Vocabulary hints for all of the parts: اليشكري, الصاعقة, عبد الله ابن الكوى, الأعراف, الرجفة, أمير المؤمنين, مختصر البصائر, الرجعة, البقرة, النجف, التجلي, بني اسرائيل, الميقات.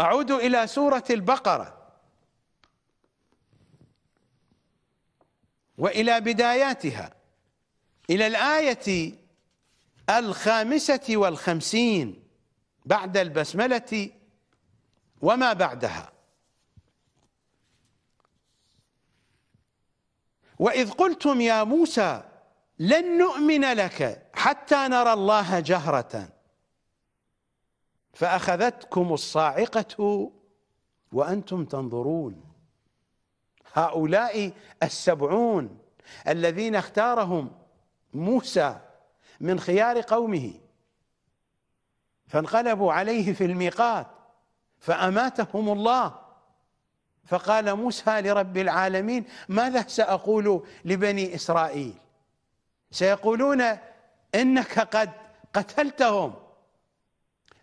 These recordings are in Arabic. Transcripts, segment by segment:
أعود إلى سورة البقرة وإلى بداياتها إلى الآية 55 بعد البسملة وما بعدها. وإذ قلتم يا موسى لن نؤمن لك حتى نرى الله جهرة فأخذتكم الصاعقة وأنتم تنظرون. هؤلاء 70 الذين اختارهم موسى من خيار قومه فانقلبوا عليه في الميقات فأماتهم الله، فقال موسى لرب العالمين ماذا سأقول لبني إسرائيل؟ سيقولون إنك قد قتلتهم.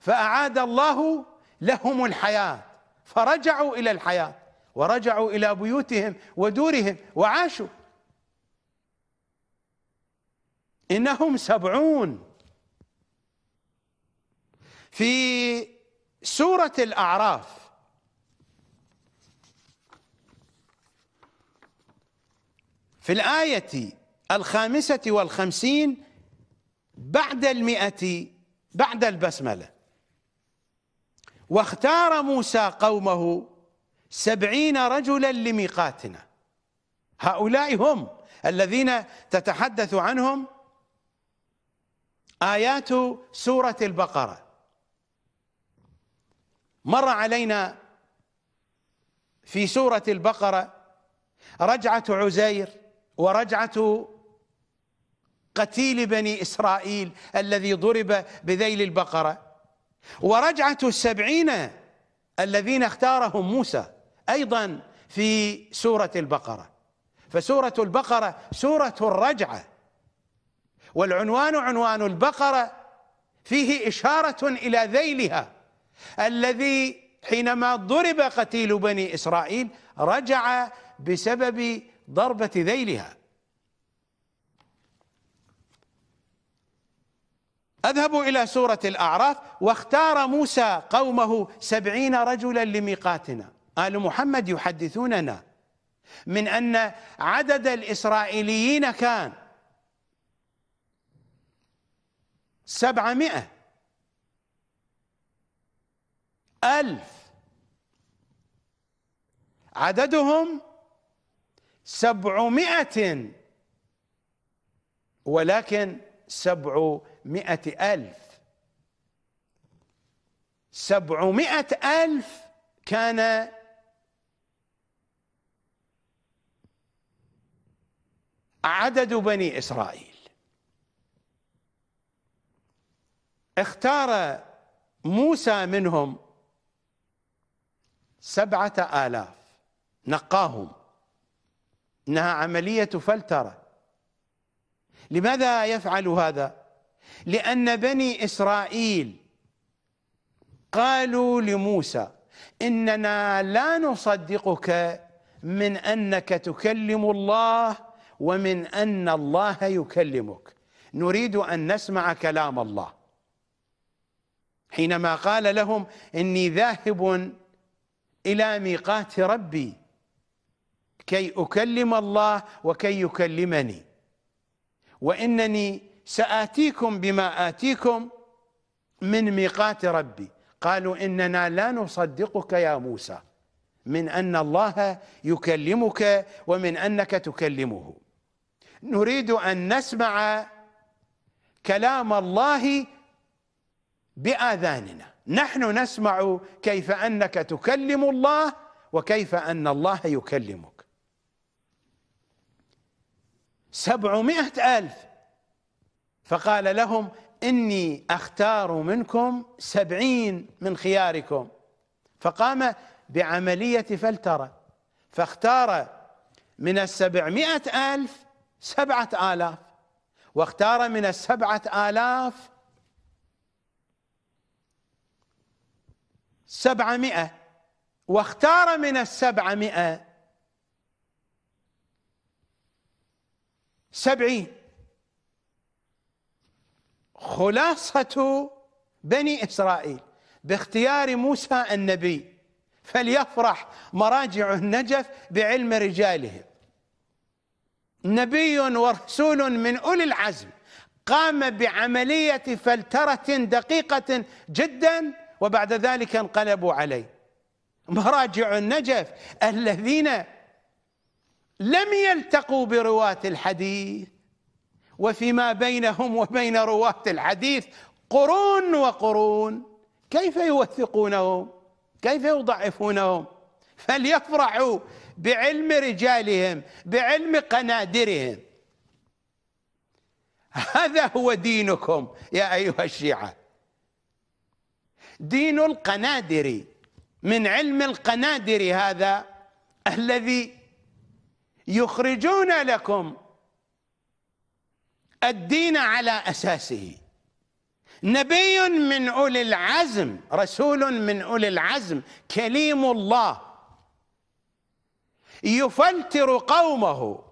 فأعاد الله لهم الحياة فرجعوا إلى الحياة ورجعوا إلى بيوتهم ودورهم وعاشوا. إنهم 70. في سورة الأعراف في الآية 55 بعد 100 بعد البسملة، واختار موسى قومه 70 رجلا لميقاتنا. هؤلاء هم الذين تتحدث عنهم آيات سورة البقرة. مر علينا في سورة البقرة رجعة عزير ورجعة قتيل بني إسرائيل الذي ضرب بذيل البقرة، ورجعة 70 الذين اختارهم موسى أيضا في سورة البقرة. فسورة البقرة سورة الرجعة، والعنوان عنوان البقرة فيه إشارة إلى ذيلها الذي حينما ضرب قتيل بني إسرائيل رجع بسبب ضربة ذيلها. أذهبوا إلى سورة الأعراف، واختار موسى قومه 70 رجلا لميقاتنا. آل محمد يحدثوننا من أن عدد الإسرائيليين كان 700 ألف، عددهم 700 ولكن 700 ألف. 700 ألف كان عدد بني إسرائيل. اختار موسى منهم 7000 نقاهم. إنها عملية فلترة. لماذا يفعل هذا؟ لأن بني إسرائيل قالوا لموسى إننا لا نصدقك من أنك تكلم الله ومن أن الله يكلمك، نريد أن نسمع كلام الله. حينما قال لهم إني ذاهب إلى ميقات ربي كي أكلم الله وكي يكلمني، وإنني سآتيكم بما آتيكم من ميقات ربي، قالوا إننا لا نصدقك يا موسى من أن الله يكلمك ومن أنك تكلمه، نريد أن نسمع كلام الله بآذاننا، نحن نسمع كيف أنك تكلم الله وكيف أن الله يكلمك. 700 ألف. فقال لهم إني أختار منكم 70 من خياركم. فقام بعملية فلترة فاختار من 700 ألف 7000، واختار من 7000 700، واختار من 700 70. خلاصة بني إسرائيل باختيار موسى النبي، فليفرح مراجع النجف بعلم رجاله. نبي ورسول من أولي العزم قام بعملية فلترة دقيقة جدا، وبعد ذلك انقلبوا عليه. مراجع النجف الذين لم يلتقوا برواة الحديث، وفيما بينهم وبين رواة الحديث قرون وقرون، كيف يوثقونهم؟ كيف يضعفونهم؟ فليفرحوا بعلم رجالهم، بعلم قنادرهم. هذا هو دينكم يا أيها الشيعة، دين القنادر، من علم القنادر هذا الذي يخرجون لكم الدين على أساسه. نبي من أولي العزم، رسول من أولي العزم، كليم الله، يفلتر قومه،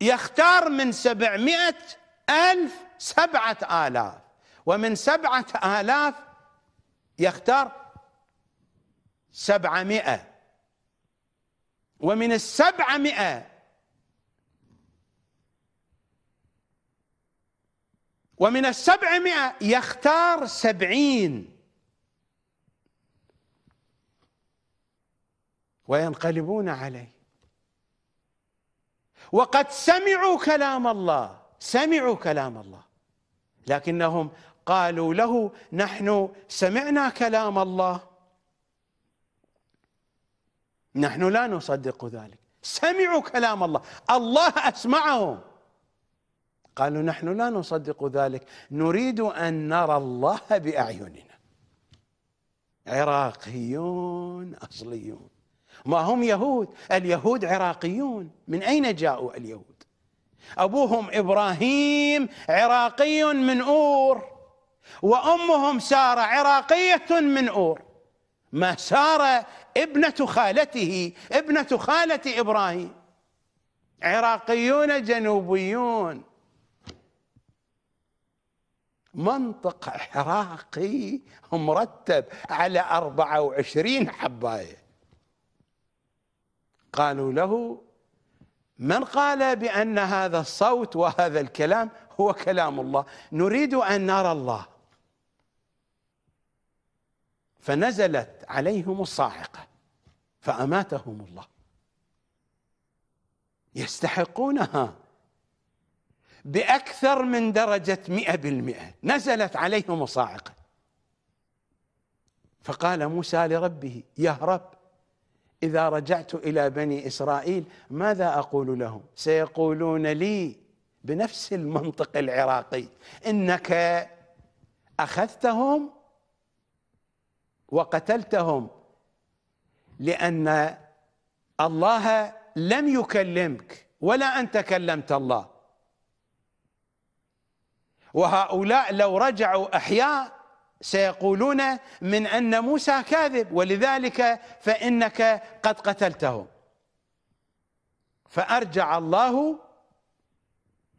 يختار من 700,000 7,000، ومن 7,000 يختار 700، ومن 700 ومن 700 يختار 70، وينقلبون عليه. وقد سمعوا كلام الله، سمعوا كلام الله، لكنهم قالوا له نحن سمعنا كلام الله، نحن لا نصدق ذلك. سمعوا كلام الله، الله أسمعهم، قالوا نحن لا نصدق ذلك، نريد أن نرى الله بأعيننا. عراقيون أصليون، ما هم يهود، اليهود عراقيون. من أين جاءوا اليهود؟ أبوهم إبراهيم عراقي من أور، وأمهم سارة عراقية من أور. ما سارة ابنة خالته، ابنة خالة إبراهيم، عراقيون جنوبيون، منطق عراقي مرتب على 24 حباية. قالوا له من قال بأن هذا الصوت وهذا الكلام هو كلام الله؟ نريد أن نرى الله. فنزلت عليهم الصاعقة فأماتهم الله، يستحقونها بأكثر من درجة 100%. نزلت عليهم الصاعقة فقال موسى لربه يا رب إذا رجعت إلى بني إسرائيل ماذا أقول لهم؟ سيقولون لي بنفس المنطق العراقي إنك أخذتهم وقتلتهم، لأن الله لم يكلمك ولا أنت كلمت الله، وهؤلاء لو رجعوا أحياء سيقولون من أن موسى كاذب، ولذلك فإنك قد قتلتهم. فأرجع الله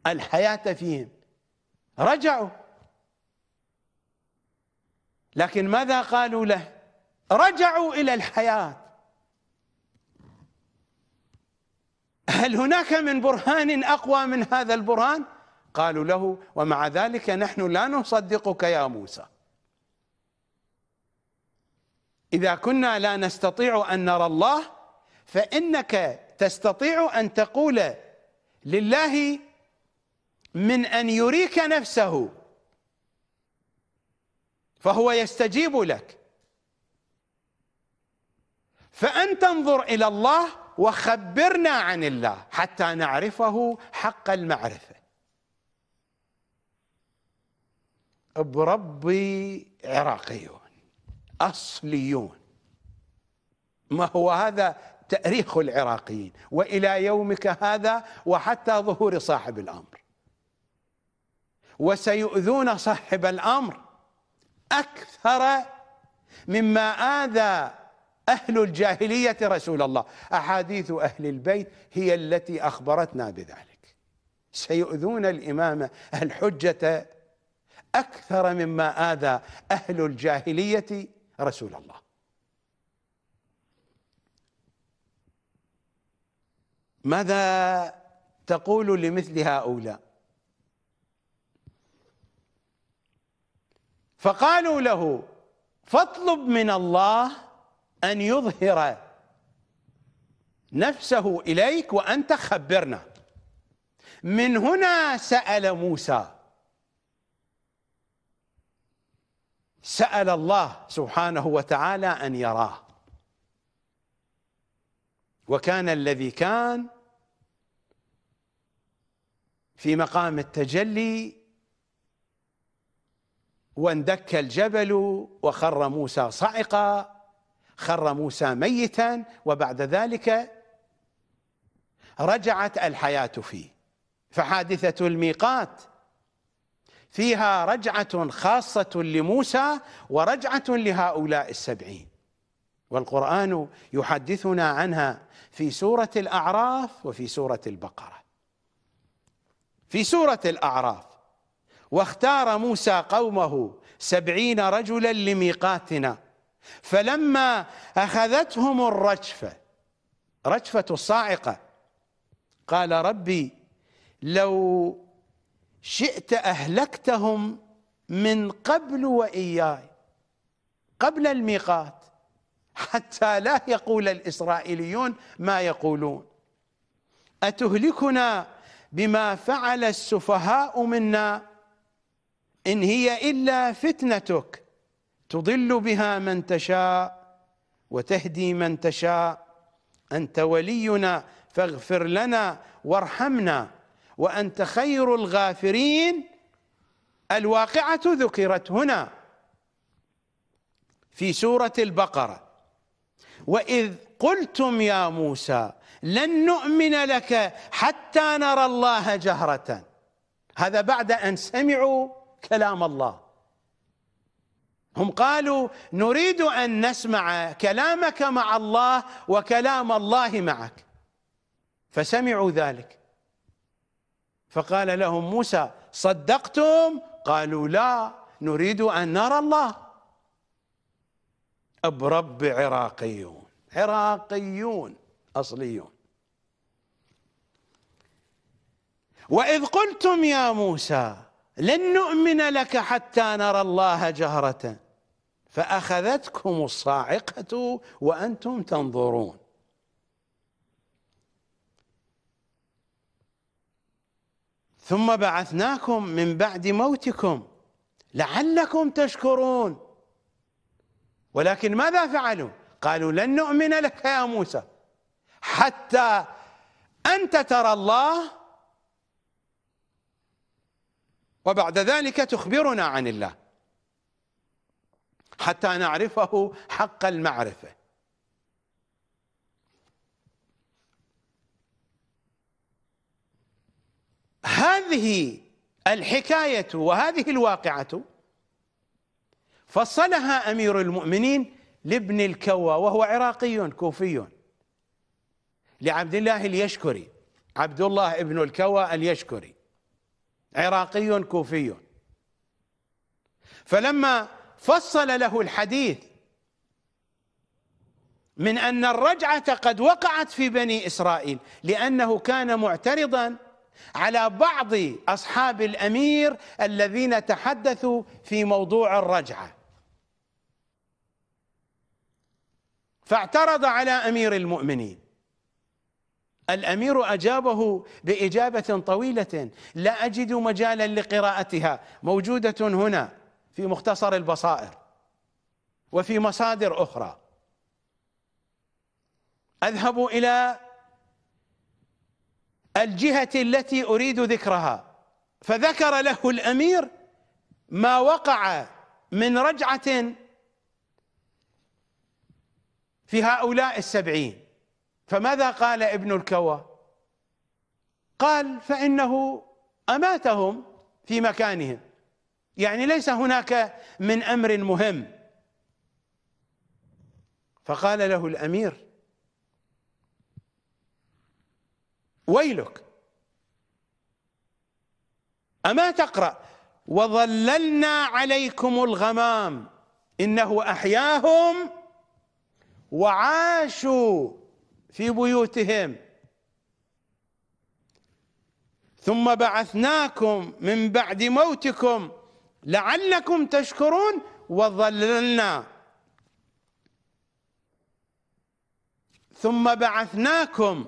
الحياة فيهم، رجعوا. لكن ماذا قالوا له؟ رجعوا إلى الحياة. هل هناك من برهان أقوى من هذا البرهان؟ قالوا له ومع ذلك نحن لا نصدقك يا موسى، إذا كنا لا نستطيع أن نرى الله فإنك تستطيع أن تقول لله من أن يريك نفسه فهو يستجيب لك، فأنت انظر إلى الله وخبرنا عن الله حتى نعرفه حق المعرفة. بربي عراقيون أصليون، ما هو هذا تأريخ العراقيين وإلى يومك هذا وحتى ظهور صاحب الأمر. وسيؤذون صاحب الأمر أكثر مما آذى أهل الجاهلية رسول الله، أحاديث أهل البيت هي التي أخبرتنا بذلك. سيؤذون الإمام الحجة أكثر مما آذى أهل الجاهلية رسول الله. ماذا تقول لمثل هؤلاء؟ فقالوا له: فاطلب من الله أن يظهر نفسه إليك وأنت خبرنا. من هنا سأل موسى، سأل الله سبحانه وتعالى أن يراه، وكان الذي كان في مقام التجلي، واندك الجبل وخر موسى صاعقا، خر موسى ميتا، وبعد ذلك رجعت الحياة فيه. فحادثة الميقات فيها رجعة خاصة لموسى ورجعة لهؤلاء السبعين، والقرآن يحدثنا عنها في سورة الأعراف وفي سورة البقرة. في سورة الأعراف: واختار موسى قومه 70 رجلا لميقاتنا فلما أخذتهم الرجفة، رجفة الصاعقة، قال ربي لو شئت أهلكتهم من قبل وإياي، قبل الميقات، حتى لا يقول الإسرائيليون ما يقولون. أتهلكنا بما فعل السفهاء منا؟ إن هي إلا فتنتك تضل بها من تشاء وتهدي من تشاء، أنت ولينا فاغفر لنا وارحمنا وأنت خير الغافرين. الواقعة ذكرت هنا في سورة البقرة: وإذ قلتم يا موسى لن نؤمن لك حتى نرى الله جهرة. هذا بعد أن سمعوا كلام الله، هم قالوا نريد أن نسمع كلامك مع الله وكلام الله معك، فسمعوا ذلك. فقال لهم موسى: صدقتم؟ قالوا لا، نريد أن نرى الله. أبرب عراقيون، عراقيون أصليون. وإذ قلتم يا موسى لن نؤمن لك حتى نرى الله جهرة فأخذتكم الصاعقة وأنتم تنظرون. ثم بعثناكم من بعد موتكم لعلكم تشكرون. ولكن ماذا فعلوا؟ قالوا لن نؤمن لك يا موسى حتى أنت ترى الله وبعد ذلك تخبرنا عن الله، حتى نعرفه حق المعرفة. هذه الحكاية وهذه الواقعة فصلها أمير المؤمنين لابن الكوى، وهو عراقي كوفي، لعبد الله اليشكري، عبد الله ابن الكوى اليشكري، عراقي كوفي. فلما فصل له الحديث من أن الرجعة قد وقعت في بني إسرائيل، لأنه كان معترضا على بعض أصحاب الأمير الذين تحدثوا في موضوع الرجعة، فاعترض على أمير المؤمنين. الأمير أجابه بإجابة طويلة لا أجد مجالا لقراءتها، موجودة هنا في مختصر البصائر وفي مصادر أخرى. أذهب إلى الجهة التي أريد ذكرها. فذكر له الأمير ما وقع من رجعة في هؤلاء السبعين. فماذا قال ابن الكوى؟ قال فإنه أماتهم في مكانهم، يعني ليس هناك من أمر مهم. فقال له الأمير: ويلك، أما تقرأ وظللنا عليكم الغمام إنه أحياهم وعاشوا في بيوتهم ثم بعثناكم من بعد موتكم لعلكم تشكرون وظللنا ثم بعثناكم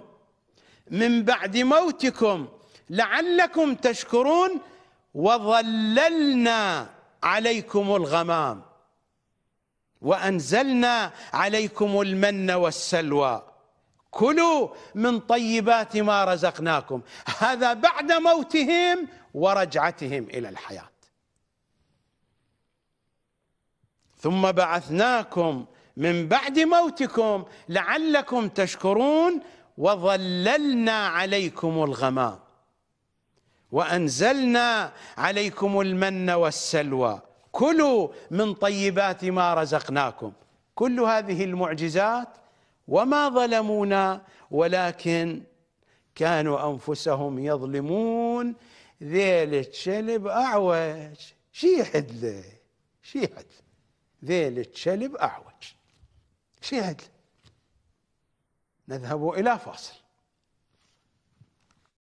من بعد موتكم لعلكم تشكرون وظللنا عليكم الغمام وأنزلنا عليكم المن والسلوى كلوا من طيبات ما رزقناكم. هذا بعد موتهم ورجعتهم إلى الحياة. ثم بعثناكم من بعد موتكم لعلكم تشكرون وظللنا عليكم الغمام وأنزلنا عليكم المن والسلوى كلوا من طيبات ما رزقناكم. كل هذه المعجزات وما ظلمونا ولكن كانوا أنفسهم يظلمون. ذيل تشلب أعوج شي حد ذيل تشلب أعوج شي حد. نذهب إلى فاصل.